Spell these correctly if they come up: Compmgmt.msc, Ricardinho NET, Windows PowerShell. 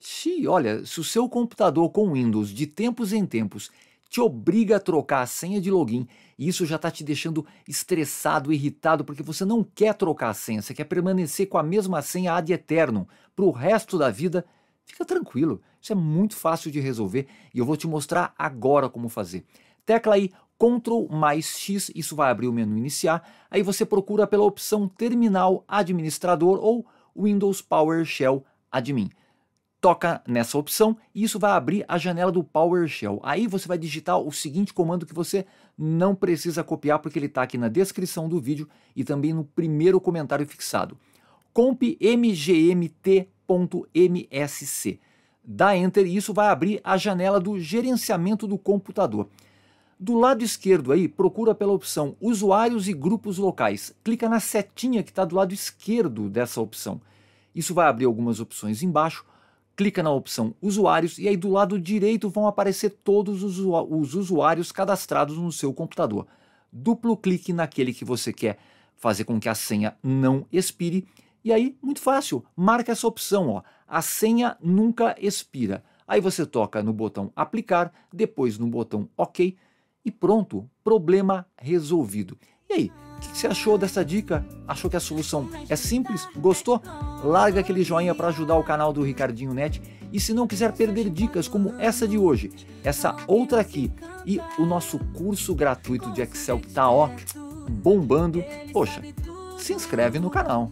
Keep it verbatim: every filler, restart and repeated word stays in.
Se, olha, se o seu computador com Windows de tempos em tempos te obriga a trocar a senha de login, e isso já está te deixando estressado, irritado, porque você não quer trocar a senha, você quer permanecer com a mesma senha ad eternum para o resto da vida, fica tranquilo, isso é muito fácil de resolver e eu vou te mostrar agora como fazer. Tecla aí control mais X, isso vai abrir o menu iniciar, aí você procura pela opção Terminal Administrador ou Windows PowerShell Admin. Toca nessa opção e isso vai abrir a janela do PowerShell. Aí você vai digitar o seguinte comando que você não precisa copiar porque ele está aqui na descrição do vídeo e também no primeiro comentário fixado. Compmgmt ponto M S C. Dá Enter e isso vai abrir a janela do gerenciamento do computador. Do lado esquerdo aí, procura pela opção Usuários e Grupos Locais. Clica na setinha que está do lado esquerdo dessa opção. Isso vai abrir algumas opções embaixo. Clica na opção Usuários e aí do lado direito vão aparecer todos os, usu- os usuários cadastrados no seu computador. Duplo clique naquele que você quer fazer com que a senha não expire. E aí, muito fácil, marca essa opção, ó, a senha nunca expira. Aí você toca no botão Aplicar, depois no botão OK e pronto, problema resolvido. E aí, o que você achou dessa dica? Achou que a solução é simples? Gostou? Larga aquele joinha para ajudar o canal do Ricardinho net. E se não quiser perder dicas como essa de hoje, essa outra aqui e o nosso curso gratuito de Excel que tá ó, bombando, poxa, se inscreve no canal.